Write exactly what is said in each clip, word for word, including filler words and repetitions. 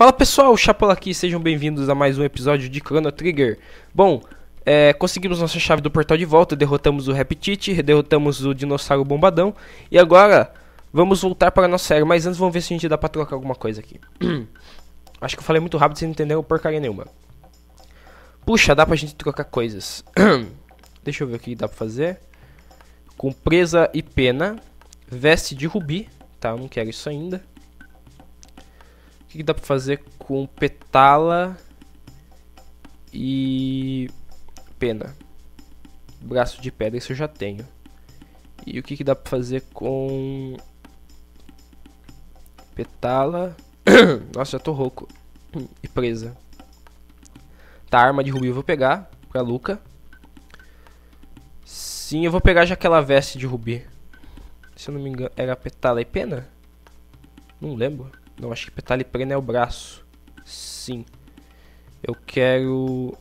Fala pessoal, Chapola aqui, sejam bem-vindos a mais um episódio de Chrono Trigger. Bom, é, conseguimos nossa chave do portal de volta, derrotamos o Reptite, derrotamos o Dinossauro Bombadão. E agora, vamos voltar para a nossa era, mas antes vamos ver se a gente dá pra trocar alguma coisa aqui. Acho que eu falei muito rápido, vocês não entenderam porcaria nenhuma. Puxa, dá pra gente trocar coisas. Deixa eu ver o que dá pra fazer. Com presa e pena, veste de rubi, tá, eu não quero isso ainda. O que, que dá pra fazer com petala e pena? Braço de pedra, isso eu já tenho. E o que, que dá pra fazer com petala? Nossa, já tô rouco. E presa. Tá, arma de rubi eu vou pegar pra Lucca. Sim, eu vou pegar já aquela veste de rubi. Se eu não me engano, era petala e pena? Não lembro. Não, acho que petala e pena é o braço. Sim. Eu quero...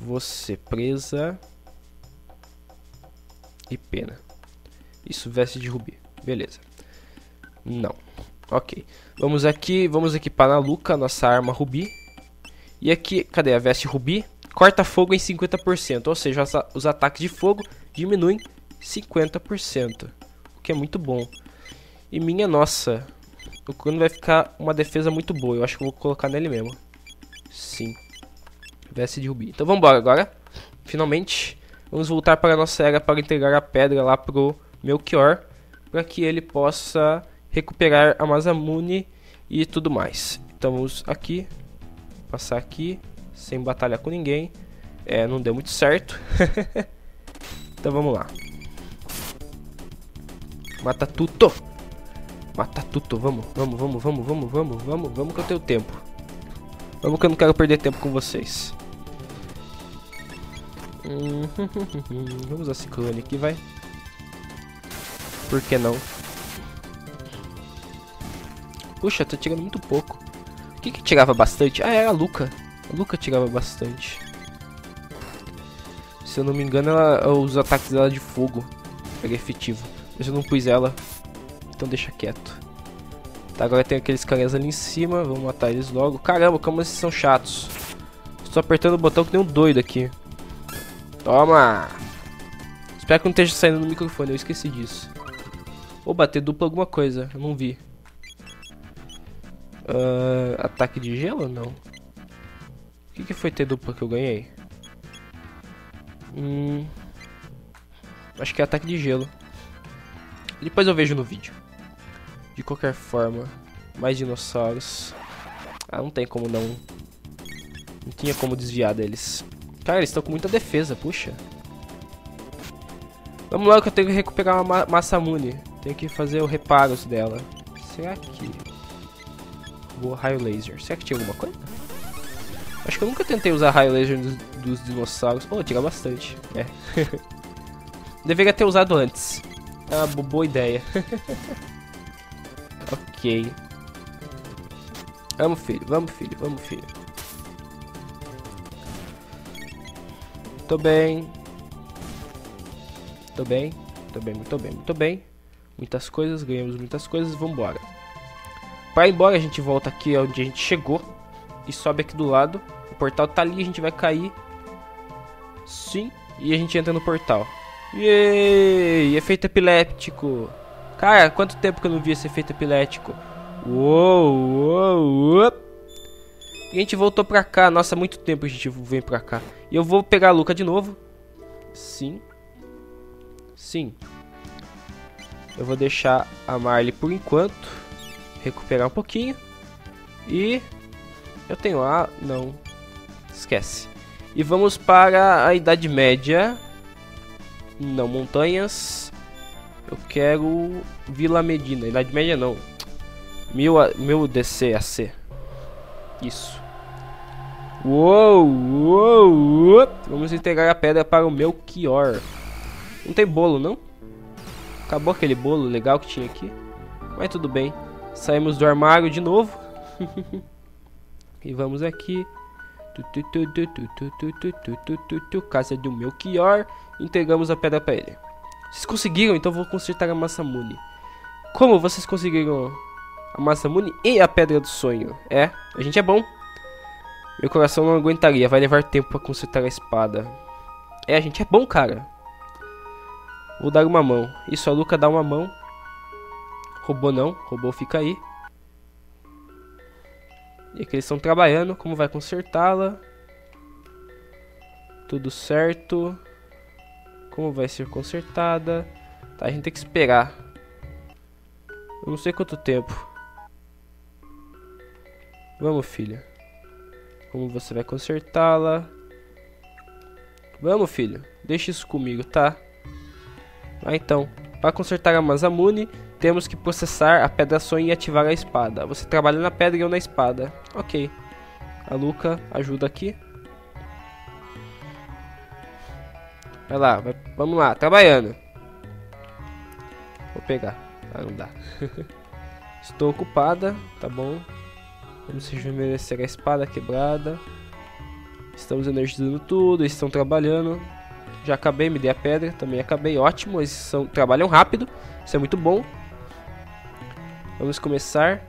Você, presa. E pena. Isso, veste de rubi. Beleza. Não. Ok. Vamos aqui, vamos equipar na Lucca, nossa arma rubi. E aqui, cadê a veste rubi? Corta fogo em cinquenta por cento. Ou seja, os ataques de fogo diminuem cinquenta por cento. O que é muito bom. E minha nossa, o Crono vai ficar uma defesa muito boa. Eu acho que eu vou colocar nele mesmo. Sim. Veste de rubi. Então vambora agora. Finalmente. Vamos voltar para a nossa era para entregar a pedra lá pro Melchior. Para que ele possa recuperar a Masamune e tudo mais. Então vamos aqui. Passar aqui. Sem batalhar com ninguém. É, não deu muito certo. Então vamos lá. Mata tudo. Matar tudo, vamos, vamos, vamos, vamos, vamos, vamos, vamos, vamos que eu tenho tempo. Vamos que eu não quero perder tempo com vocês. Hum, hum, hum, hum, hum. Vamos usar ciclone aqui, vai. Por que não? Puxa, tô tirando muito pouco. O que que tirava bastante? Ah, era a Lucca. A Lucca tirava bastante. Se eu não me engano, ela, os ataques dela de fogo era efetivo. Mas eu não pus ela... Então deixa quieto. Tá, agora tem aqueles caras ali em cima. Vamos matar eles logo. Caramba, como esses são chatos. Estou apertando o botão que tem um doido aqui. Toma! Espero que não esteja saindo no microfone. Eu esqueci disso. Ou bater dupla alguma coisa. Eu não vi. Uh, ataque de gelo? Não. O que, que foi ter dupla que eu ganhei? Hum, acho que é ataque de gelo. Depois eu vejo no vídeo. De qualquer forma, mais dinossauros. Ah, não tem como não. Não tinha como desviar deles. Cara, eles estão com muita defesa, puxa. Vamos lá que eu tenho que recuperar uma ma Masamune. Tenho que fazer os reparos dela. Será que... Vou raio laser. Será que tinha alguma coisa? Acho que eu nunca tentei usar raio laser dos, dos dinossauros. Oh, tira bastante. É. Deveria ter usado antes. É uma boa ideia. Ok. Vamos, filho. Vamos, filho. Vamos, filho. Tô bem. Tô bem. Tô bem, muito bem, muito bem. Muitas coisas. Ganhamos muitas coisas. Vambora. Pra ir embora, a gente volta aqui onde a gente chegou. E sobe aqui do lado. O portal tá ali. A gente vai cair. Sim. E a gente entra no portal. Yay! Efeito epiléptico. Cara, quanto tempo que eu não vi esse efeito epilético. Uou, uou, uou. E a gente voltou pra cá. Nossa, muito tempo a gente vem pra cá. E eu vou pegar a Lucca de novo. Sim. Sim. Eu vou deixar a Marley por enquanto. Recuperar um pouquinho. E... Eu tenho a... Não. Esquece. E vamos para a Idade Média... Não, montanhas. Eu quero Vila Medina. Idade Média não. Mil, a, mil D C A C. Isso. Uou, uou, uou. Vamos entregar a pedra para o Melchior. Não tem bolo, não? Acabou aquele bolo legal que tinha aqui. Mas tudo bem. Saímos do armário de novo. E vamos aqui. Casa do Melchior. Entregamos a pedra pra ele. Vocês conseguiram? Então vou consertar a Masamune. Como vocês conseguiram? a Masamune e a Pedra do Sonho. É, a gente é bom. Meu coração não aguentaria, vai levar tempo pra consertar a espada. É, a gente é bom, cara. Vou dar uma mão. Isso, a Lucca dá uma mão. Robô não, robô fica aí. E aqui eles estão trabalhando, como vai consertá-la. Tudo certo. Como vai ser consertada. Tá, a gente tem que esperar. Eu não sei quanto tempo. Vamos, filha. Como você vai consertá-la. Vamos, filho. Deixa isso comigo, tá? Ah, então. Para consertar a Masamune, temos que processar a Pedra Sonho e ativar a espada. Você trabalha na pedra e eu na espada. Ok. A Lucca ajuda aqui. Vai lá, vai, vamos lá, trabalhando. Vou pegar. Ah, não dá. Estou ocupada, tá bom. Vamos rejuvenescer a espada quebrada. Estamos energizando tudo, eles estão trabalhando. Já acabei, me dei a pedra, também acabei, ótimo. Eles são, trabalham rápido, isso é muito bom. Vamos começar.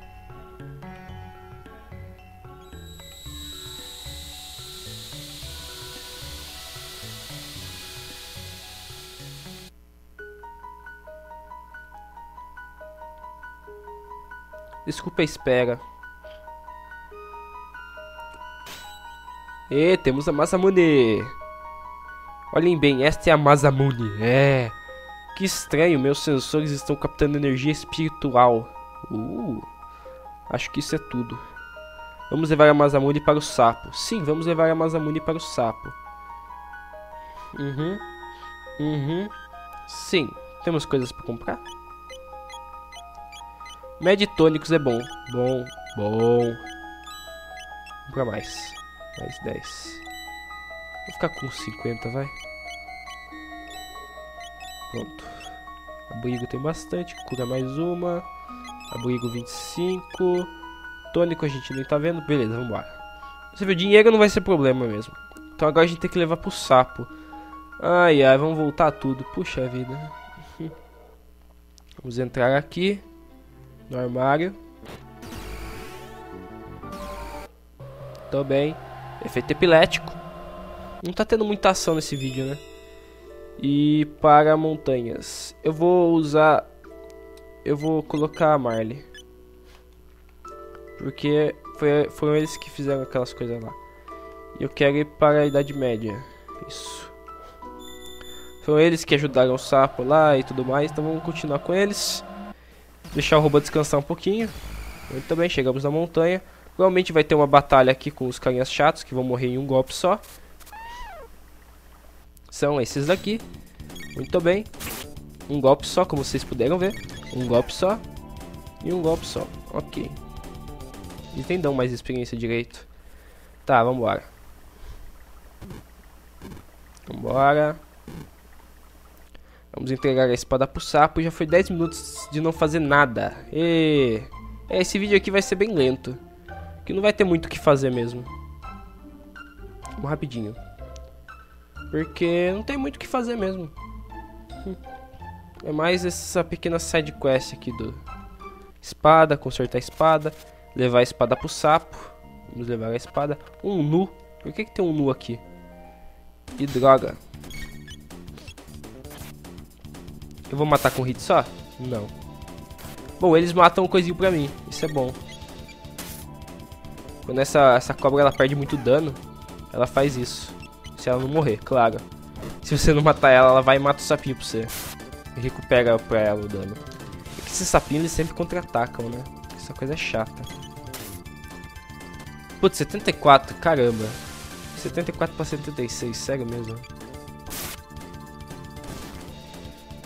Desculpa a espera. E temos a Masamune. Olhem bem, esta é a Masamune. É. Que estranho, meus sensores estão captando energia espiritual. Uh, acho que isso é tudo. Vamos levar a Masamune para o sapo. Sim, vamos levar a Masamune para o sapo. Uhum. Uhum. Sim, temos coisas para comprar. Meditônicos é bom. Bom, bom. Vamos para mais. Mais dez. Vou ficar com cinquenta, vai. Pronto. Abrigo tem bastante. Cura mais uma. Abrigo vinte e cinco. Tônico a gente nem tá vendo. Beleza, vamos embora. Você viu, dinheiro não vai ser problema mesmo. Então agora a gente tem que levar pro sapo. Ai, ai, vamos voltar tudo. Puxa vida. Vamos entrar aqui. No armário. Tô bem. Efeito epilético. Não tá tendo muita ação nesse vídeo, né? E para montanhas. Eu vou usar... Eu vou colocar a Marley. Porque foi, foram eles que fizeram aquelas coisas lá. E eu quero ir para a Idade Média. Isso. Foram eles que ajudaram o sapo lá e tudo mais. Então vamos continuar com eles. Deixar o robô descansar um pouquinho. Ele também. Chegamos na montanha. Provavelmente vai ter uma batalha aqui com os carinhas chatos que vão morrer em um golpe só. São esses daqui. Muito bem. Um golpe só, como vocês puderam ver. Um golpe só. E um golpe só. Ok. Eles nem dão mais experiência direito. Tá, vambora. Vambora. Vamos entregar a espada pro sapo. Já foi dez minutos de não fazer nada. E... esse vídeo aqui vai ser bem lento. Que não vai ter muito o que fazer mesmo. Vamos rapidinho. Porque não tem muito o que fazer mesmo. É mais essa pequena side quest aqui do... espada, consertar a espada. Levar a espada pro sapo. Vamos levar a espada. Um nu. Por que que tem um nu aqui? E droga. Eu vou matar com hit só? Não. Bom, eles matam um coisinho pra mim. Isso é bom. Quando essa, essa cobra ela perde muito dano, ela faz isso. Se ela não morrer, claro. Se você não matar ela, ela vai e mata o sapinho pra você. E recupera pra ela o dano. É que esses sapinhos eles sempre contra-atacam, né? Essa coisa é chata. Putz, setenta e quatro, caramba. setenta e quatro pra setenta e seis, sério mesmo.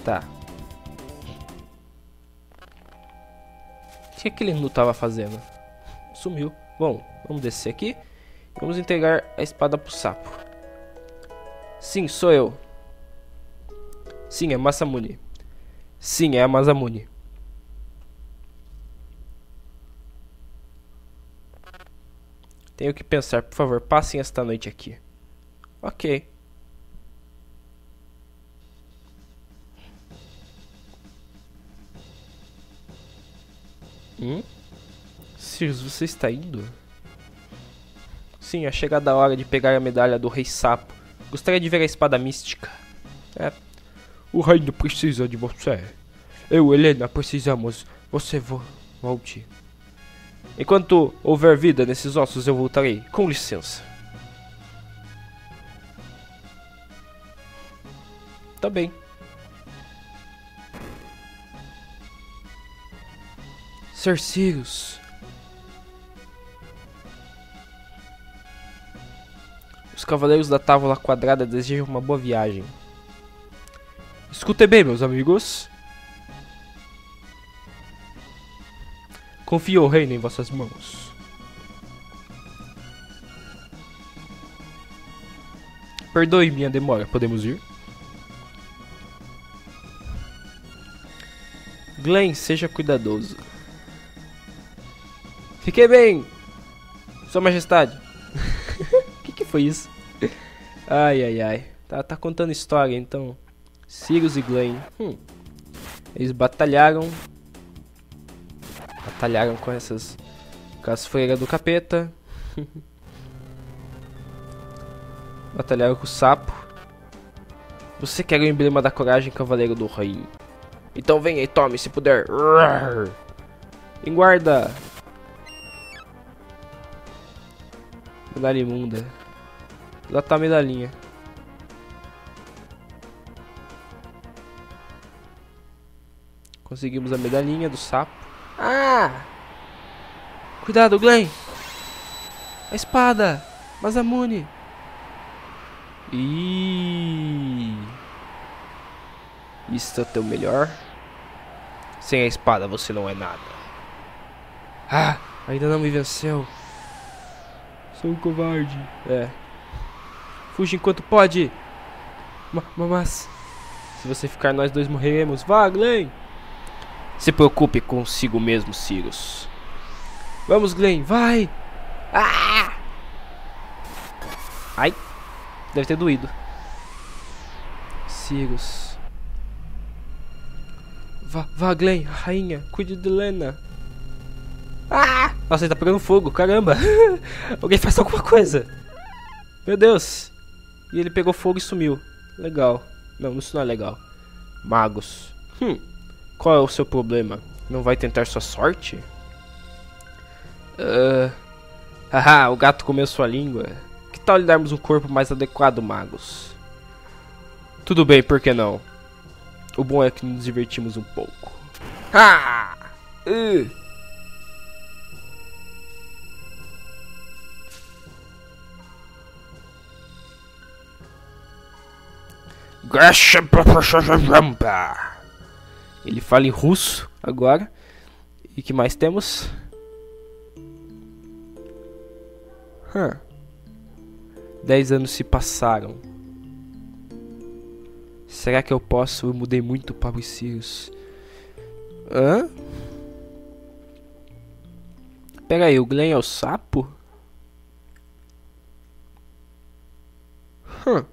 Tá. O que aquele nu tava fazendo? Sumiu. Bom, vamos descer aqui. Vamos entregar a espada pro sapo. Sim, sou eu. Sim, é Masamune. Sim, é a Masamune. Tenho que pensar, por favor, passem esta noite aqui. Ok. Hum? Sirius, você está indo? Sim, é chegada a hora de pegar a medalha do Rei Sapo. Gostaria de ver a espada mística. É. O reino precisa de você. Eu, Helena, precisamos. Você vo volte. Enquanto houver vida nesses ossos, eu voltarei. Com licença. Tá bem. Ser Sirius. Os cavaleiros da Távola Quadrada desejam uma boa viagem. Escutem bem, meus amigos. Confio o reino em vossas mãos. Perdoe minha demora, podemos ir? Glenn, seja cuidadoso. Fiquei bem, Sua Majestade. Que que foi isso? Ai, ai, ai. Tá, tá contando história, então. Sirius e Glenn. Hum. Eles batalharam. Batalharam com essas... Com as freiras do capeta. Batalharam com o sapo. Você quer o emblema da coragem, cavaleiro do rei. Então venha e tome, se puder. Enguarda. Medalha imunda. Lá tá a medalhinha. Conseguimos a medalhinha do sapo. Ah! Cuidado, Glenn! A espada! Masamune! Ih! Isso é o teu melhor. Sem a espada você não é nada. Ah! Ainda não me venceu. Sou um covarde. É. Fuja enquanto pode. Mas... Se você ficar, nós dois morreremos. Vá, Glenn! Se preocupe consigo mesmo, Sirius. Vamos, Glenn, vai! Ah! Ai! Deve ter doído. Sirius. Vá, vá, Glenn, rainha, cuide de Leena. Ah! Nossa, ele tá pegando fogo, caramba! Alguém faz alguma coisa! Meu Deus! E ele pegou fogo e sumiu. Legal. Não, isso não é legal. Magus. Hum. Qual é o seu problema? Não vai tentar sua sorte? Uh... Haha, o gato comeu sua língua. Que tal lhe darmos um corpo mais adequado, Magus? Tudo bem, por que não? O bom é que nos divertimos um pouco. Ah! Uh! Ele fala em russo agora. E que mais temos? Huh. Dez anos se passaram. Será que eu posso? Eu mudei muito para os Sirius. Hã? Pera aí, o Glenn é o sapo? Huh.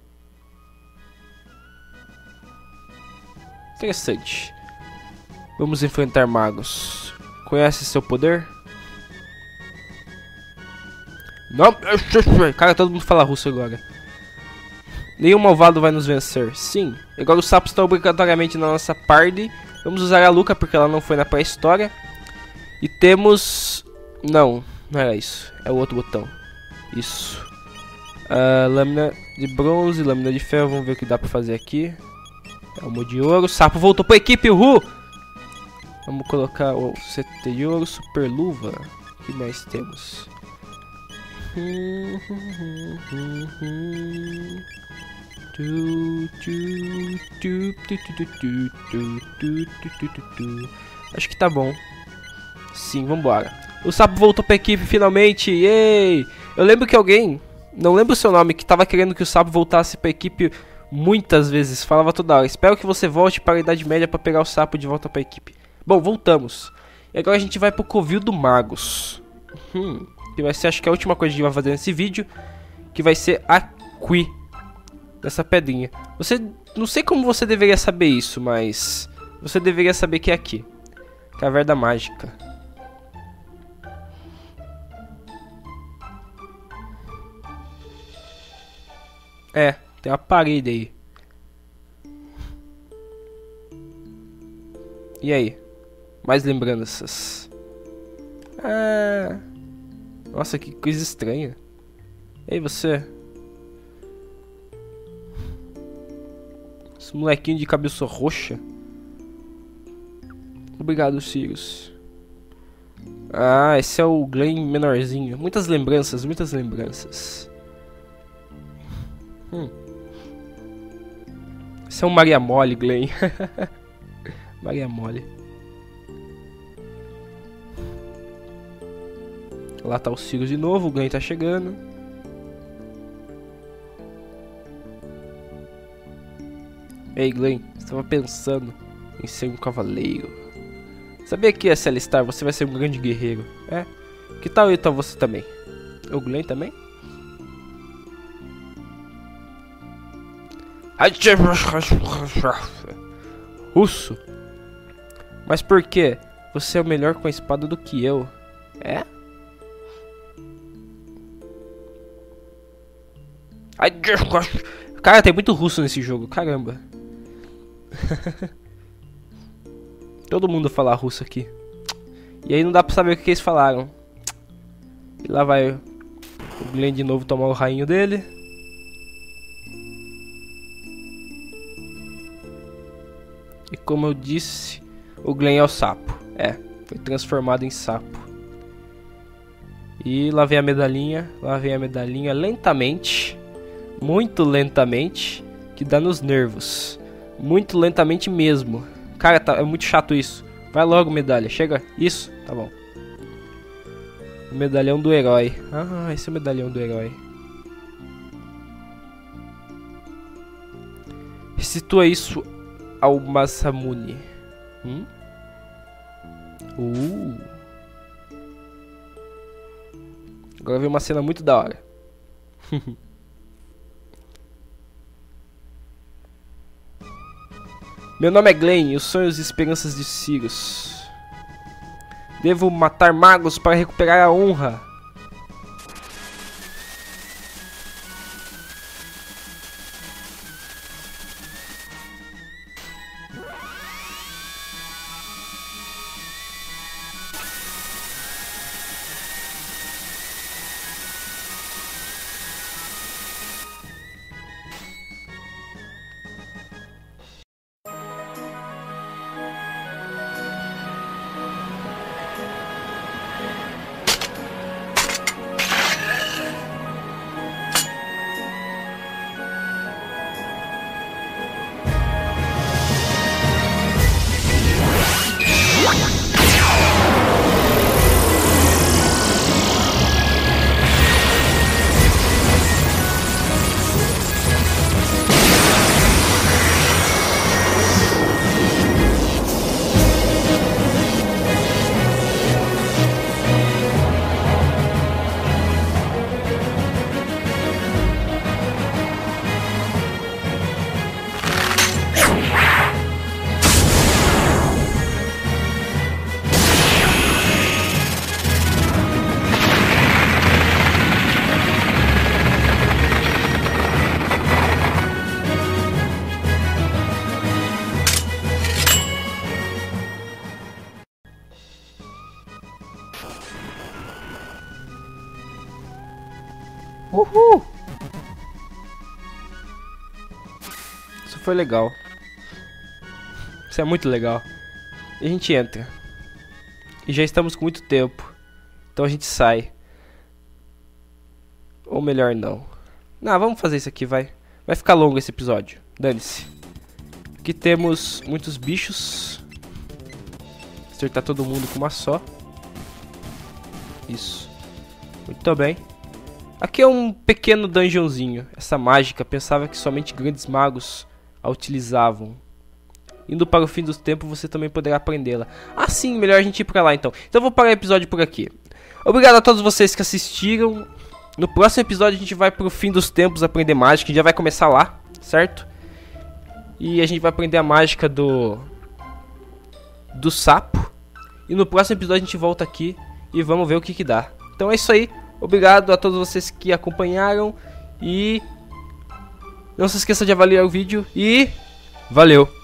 Interessante. Vamos enfrentar magos. Conhece seu poder? Não. Cara, todo mundo fala russo agora. Nenhum malvado vai nos vencer. Sim. Agora os sapos estão obrigatoriamente na nossa party. Vamos usar a Lucca porque ela não foi na pré-história. E temos... Não. Não era isso. É o outro botão. Isso. Uh, lâmina de bronze, lâmina de ferro. Vamos ver o que dá pra fazer aqui. Almo de ouro. O sapo voltou pra equipe. Uhul. Vamos colocar o C T de ouro, super luva. O que nós temos? Acho que tá bom. Sim, vambora. O sapo voltou pra equipe finalmente. Yay! Eu lembro que alguém, não lembro o seu nome, que tava querendo que o sapo voltasse pra equipe muitas vezes, falava toda hora. Espero que você volte para a Idade Média para pegar o sapo de volta para a equipe. Bom, voltamos. E agora a gente vai pro Covil do Magus. Hum, que vai ser, acho que é a última coisa que a gente vai fazer nesse vídeo. Que vai ser aqui. Dessa pedrinha. Você, não sei como você deveria saber isso, mas... Você deveria saber que é aqui. Caverna Mágica. É, tem uma parede aí. E aí? Mais lembranças. Ah... Nossa, que coisa estranha. Ei, você? Esse molequinho de cabeça roxa. Obrigado, Sirius. Ah, esse é o Glenn menorzinho. Muitas lembranças, muitas lembranças. Hum. Esse é um Maria Mole, Glenn. Maria Mole. Lá tá o Sirius de novo, o Glenn tá chegando. Ei, Glenn, você tava pensando em ser um cavaleiro. Sabia que, Cell Star, você vai ser um grande guerreiro. É? Que tal eu, então, você também? O Glenn também? Russo? Mas por que? Você é o melhor com a espada do que eu. É? Cara, tem muito russo nesse jogo. Caramba. Todo mundo fala russo aqui. E aí não dá pra saber o que eles falaram. E lá vai o Glenn de novo tomar o rainho dele. E como eu disse, o Glenn é o sapo. É, foi transformado em sapo. E lá vem a medalhinha. Lá vem a medalhinha lentamente. Muito lentamente. Que dá nos nervos. Muito lentamente mesmo. Cara, tá, é muito chato isso. Vai logo, medalha. Chega. Isso. Tá bom. O medalhão do herói. Ah, esse é o medalhão do herói. Situa isso ao Masamune. Hum? Uh. Agora vem uma cena muito da hora. Meu nome é Glenn e os sonhos e esperanças de Sirius. Devo matar magos para recuperar a honra. Uhul! Isso foi legal. Isso é muito legal. E a gente entra. E já estamos com muito tempo. Então a gente sai. Ou melhor, não. Não, vamos fazer isso aqui, vai. Vai ficar longo esse episódio. Dane-se. Aqui temos muitos bichos. Acertar todo mundo com uma só. Isso. Muito bem. Aqui é um pequeno dungeonzinho. Essa mágica pensava que somente grandes magos a utilizavam. Indo para o fim do tempo, você também poderá aprendê-la. Ah, sim, melhor a gente ir para lá então. Então eu vou parar o episódio por aqui. Obrigado a todos vocês que assistiram. No próximo episódio a gente vai para o fim dos tempos aprender mágica. A gente já vai começar lá, certo? E a gente vai aprender a mágica do... do sapo. E no próximo episódio a gente volta aqui e vamos ver o que que dá. Então é isso aí. Obrigado a todos vocês que acompanharam e Não se esqueça de avaliar o vídeo e... valeu!